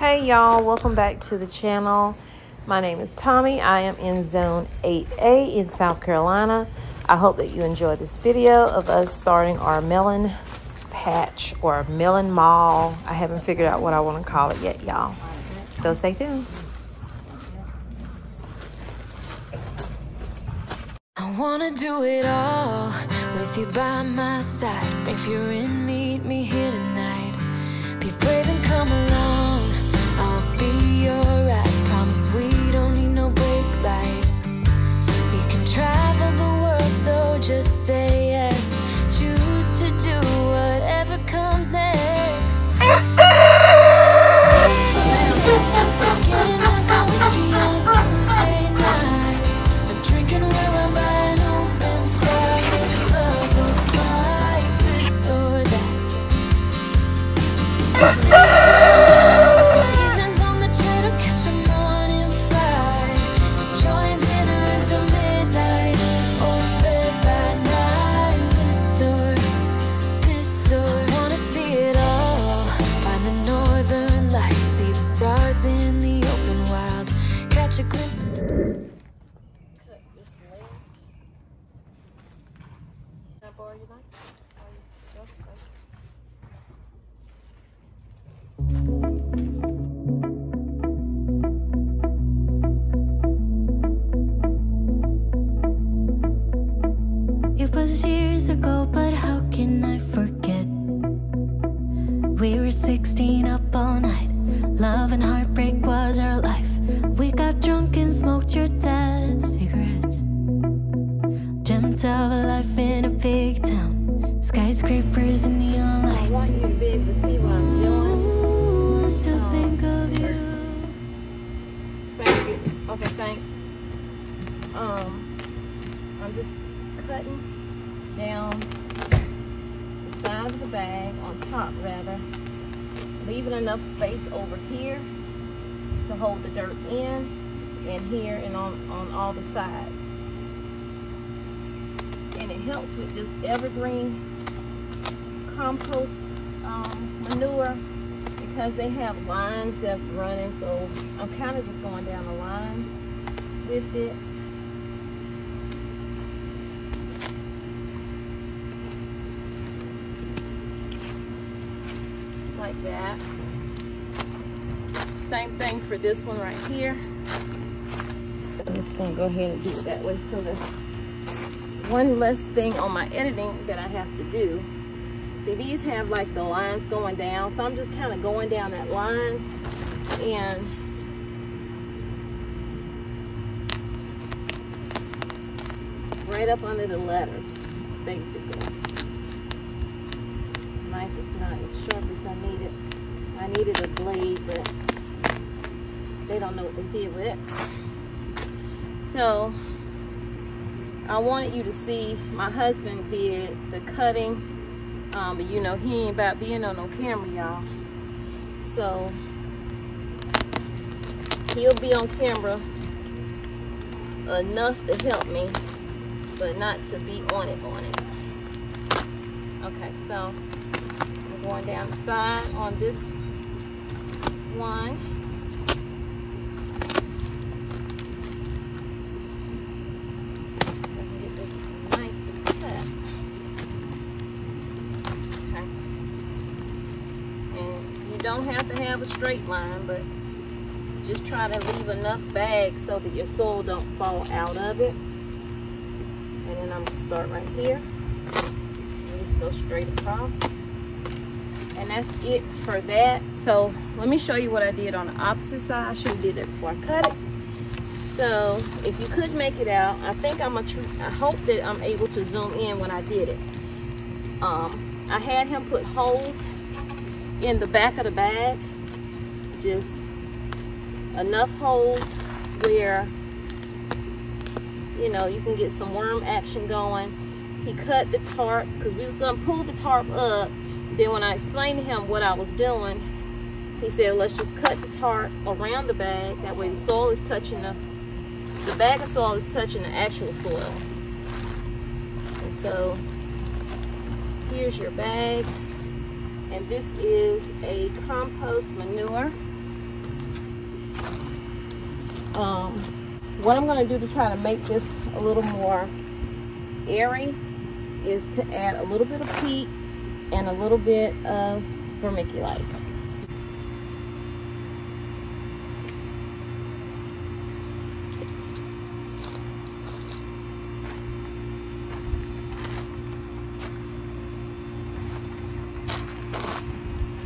Hey y'all, welcome back to the channel. My name is Tommy. I am in Zone 8A in South Carolina. I hope that you enjoyed this video of us starting our melon patch or melon mall. I haven't figured out what I want to call it yet, y'all. So stay tuned. I want to do it all with you by my side. If you're in, meet me here tonight. Be brave and come along. Be alright, promise we don't need no brake lights. We can travel the world, so just say yes. Choose to do whatever comes next. Getting like a whiskey on a Tuesday night, I'm drinking while I'm by an open fire. With love or fight, this or that. It was years ago, but how can I forget? We were 16 up all night. Love and heartbreak was our life. We got drunk and smoked your dad's cigarettes. Dreamt of a life in a big town, skyscrapers and neon lights. I want you to be able to see what I'm doing. I still think of you. Thank you. Okay, thanks. I'm just cutting down the size of the bag, on top rather, leaving enough space over here to hold the dirt in, and here, and on all the sides. And it helps with this evergreen compost manure, because they have lines that's running, so I'm kind of just going down the line with it. Just like that. Same thing for this one right here. I'm just gonna go ahead and do it that way, so that's one less thing on my editing that I have to do. See, these have like the lines going down, so I'm just kind of going down that line and right up under the letters, basically. Knife is not as sharp as I need it. I needed a blade, but they don't know what they did with it. So I wanted you to see, my husband did the cutting, but you know, he ain't about being on no camera, y'all. So he'll be on camera enough to help me, but not to be on it. Okay, so I'm going down the side on this one. Don't have to have a straight line, but just try to leave enough bag so that your soil don't fall out of it. And then I'm gonna start right here and just go straight across, and that's it for that. So let me show you what I did on the opposite side. I should have did it before I cut it. So if you could make it out, I think I hope that I'm able to zoom in when I did it. I had him put holes in the back of the bag, just enough holes where, you know, you can get some worm action going. He cut the tarp, because we was gonna pull the tarp up. Then when I explained to him what I was doing, he said, let's just cut the tarp around the bag. That way the soil is touching the bag of soil is touching the actual soil. And so here's your bag. And this is a compost manure What I'm going to do to try to make this a little more airy is to add a little bit of peat and a little bit of vermiculite.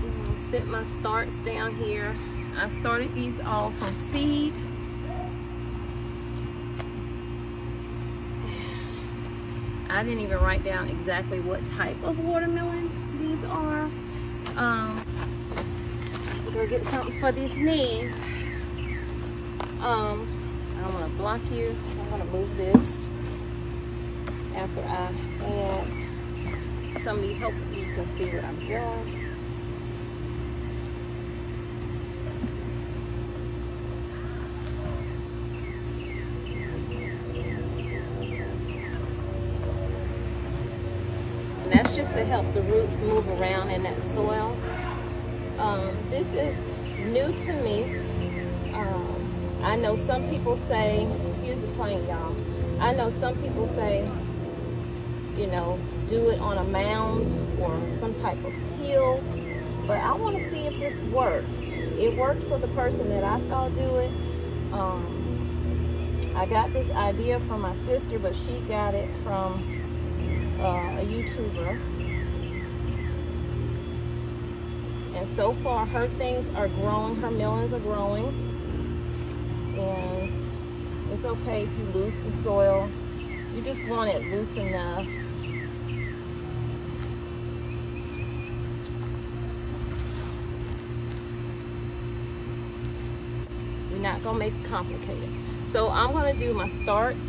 I'm going to set my starts down here. I started these all from seed. I didn't even write down exactly what type of watermelon these are. I'm gonna get something for these knees. I'm gonna block you, so I'm gonna move this after I add some of these. Hopefully you can see what I'm doing. That's just to help the roots move around in that soil. This is new to me. I know some people say, excuse the plane, y'all. I know some people say, you know, do it on a mound or some type of hill, but I want to see if this works. It worked for the person that I saw do it. I got this idea from my sister, but she got it from a YouTuber, and so far her things are growing, her melons are growing, and it's okay if you lose some soil. You just want it loose enough. We're not gonna make it complicated. So I'm gonna do my starts.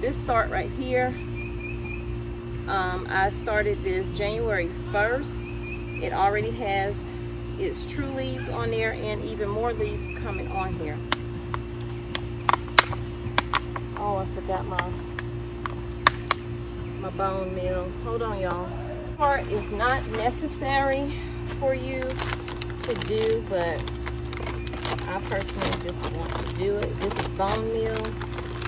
This start right here, I started this January 1st. It already has its true leaves on there and even more leaves coming on here. Oh, I forgot my bone meal. Hold on, y'all. This part is not necessary for you to do, but I personally just want to do it. This is bone meal,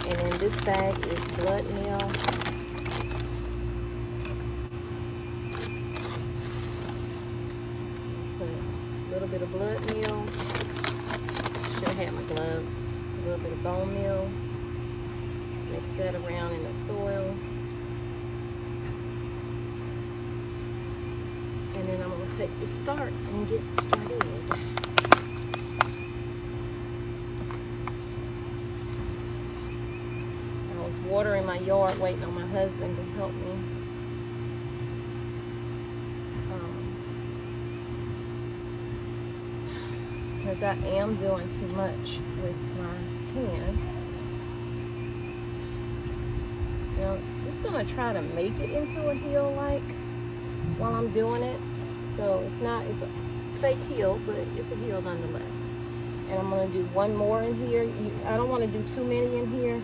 and then this bag is blood meal. Bit of blood meal. Should have had my gloves. A little bit of bone meal. Mix that around in the soil. And then I'm going to take the start and get started. I was watering my yard, waiting on my husband to help me. Because I am doing too much with my hand. Now, I'm just going to try to make it into a heel like while I'm doing it. So it's a fake heel, but it's a heel nonetheless. And I'm going to do one more in here. I don't want to do too many in here.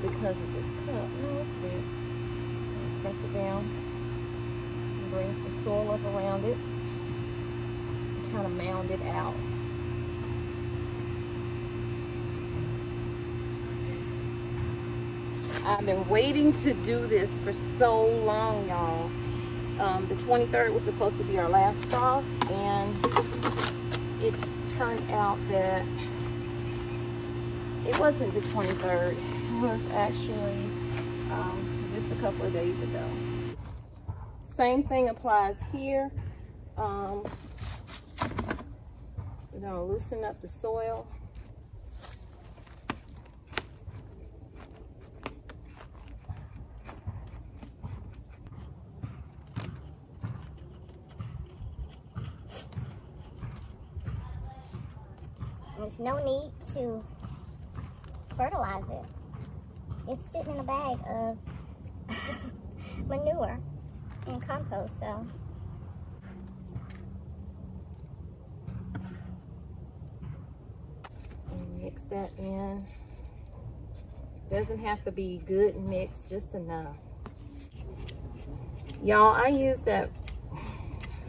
Because of this cup. No, it's good. Press it down and bring some soil up around it. Kind of mound it out. I've been waiting to do this for so long, y'all. The 23rd was supposed to be our last frost, and it turned out that it wasn't the 23rd. Was actually just a couple of days ago. Same thing applies here. We're going to loosen up the soil. There's no need to fertilize it. It's sitting in a bag of manure and compost, so. And mix that in. Doesn't have to be good mix, just enough. Y'all, I use that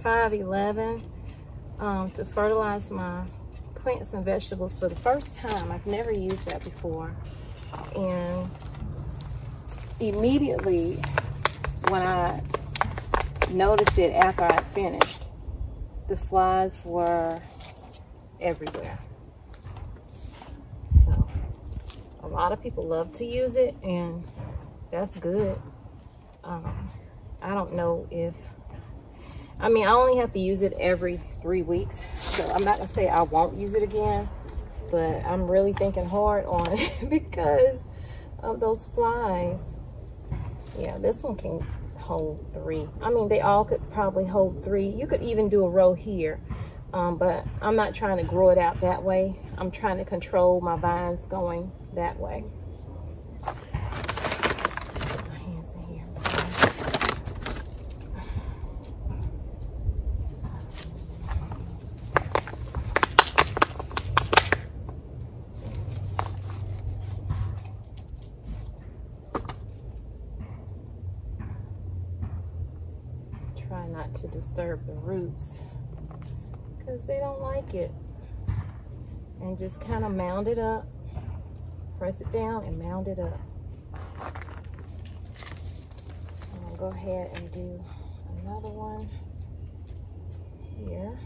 511 to fertilize my plants and vegetables for the first time. I've never used that before. And immediately when I noticed it after I finished, the flies were everywhere. So a lot of people love to use it, and that's good. I don't know if, I mean, I only have to use it every 3 weeks, so I'm not gonna say I won't use it again, but I'm really thinking hard on it because of those flies. Yeah, this one can hold 3. I mean, they all could probably hold 3. You could even do a row here, but I'm not trying to grow it out that way. I'm trying to control my vines going that way. Just put my hands in here. Try not to disturb the roots because they don't like it, and just kind of mound it up, press it down and mound it up. And I'll go ahead and do another one here.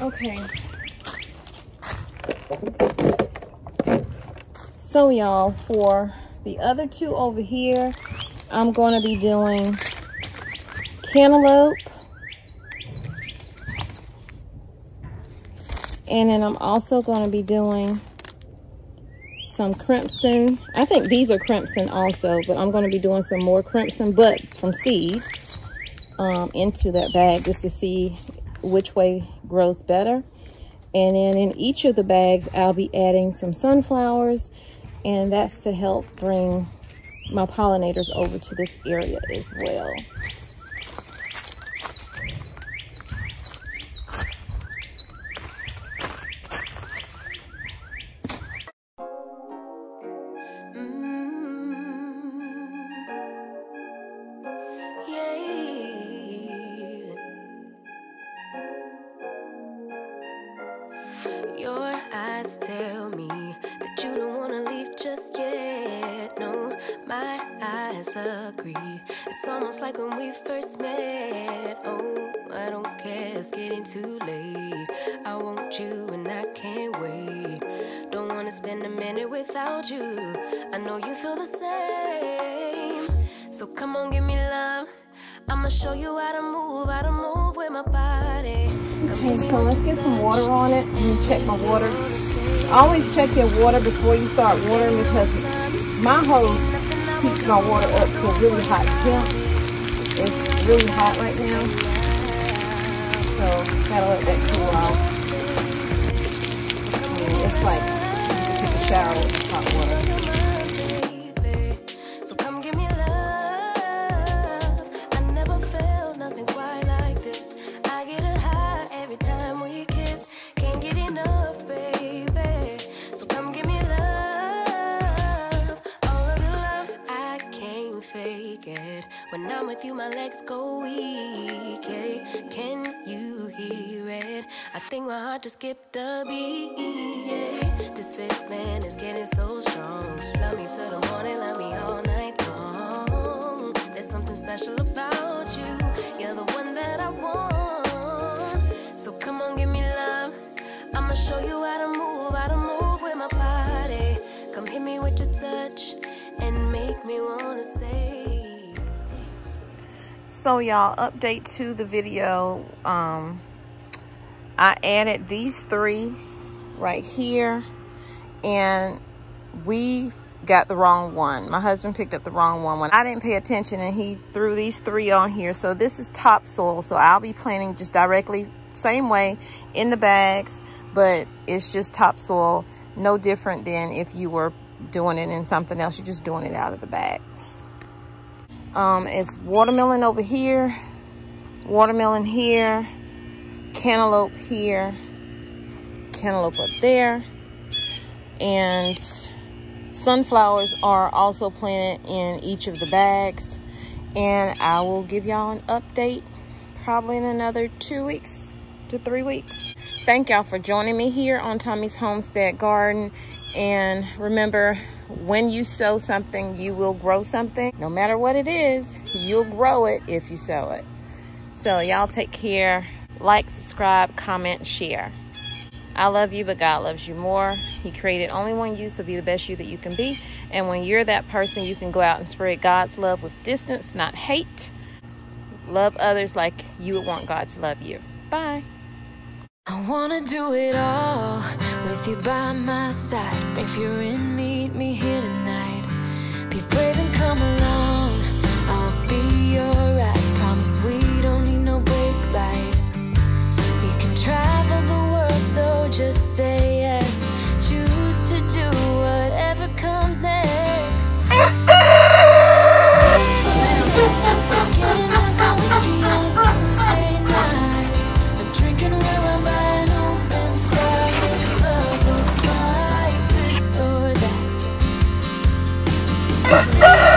Okay, so y'all, for the other two over here, I'm going to be doing cantaloupe, and then I'm also going to be doing some crimson. I think these are crimson also, but I'm going to be doing some more crimson, but from seed into that bag just to see which way grows better. And then in each of the bags I'll be adding some sunflowers, and that's to help bring my pollinators over to this area as well. Your eyes tell me that you don't want to leave just yet. No, my eyes agree. It's almost like when we first met. Oh, I don't care, it's getting too late. I want you and I can't wait. Don't want to spend a minute without you. I know you feel the same. So come on, give me love. I'ma show you how to move with my body. Okay, so let's get some water on it. Let me check my water. Always check your water before you start watering, because my hose keeps my water up to a really hot temp. It's really hot right now, so gotta let that cool off. I mean, it's like you take a shower with hot water. When I'm with you, my legs go weak, yeah. Can you hear it? I think my heart just skipped a beat, yeah. This feeling is getting so strong. Love me till the morning, love me all night long. There's something special about you. You're the one that I want. So come on, give me love. I'ma show you how to move. So y'all, update to the video. I added these three right here, and we got the wrong one. My husband picked up the wrong one when I didn't pay attention, and he threw these three on here. So this is topsoil, so I'll be planting just directly same way in the bags, but it's just topsoil, no different than if you were doing it in something else. You're just doing it out of the bag. It's watermelon over here, watermelon here, cantaloupe here, cantaloupe up there, and sunflowers are also planted in each of the bags. And I will give y'all an update probably in another 2 weeks to 3 weeks. Thank y'all for joining me here on Tommy's Homestead Garden. And remember, when you sow something, you will grow something. No matter what it is, you'll grow it if you sow it. So y'all take care. Like, subscribe, comment, share. I love you, but God loves you more. He created only one you, so be the best you that you can be. And when you're that person, you can go out and spread God's love with distance, not hate. Love others like you would want God to love you. Bye. I wanna do it all with you by my side. If you're in, meet me here tonight. Be brave and come along, I'll be your ride. Promise we don't need no brake lights. We can travel the world, so just say yes. Choose to do whatever comes next. Ha ha!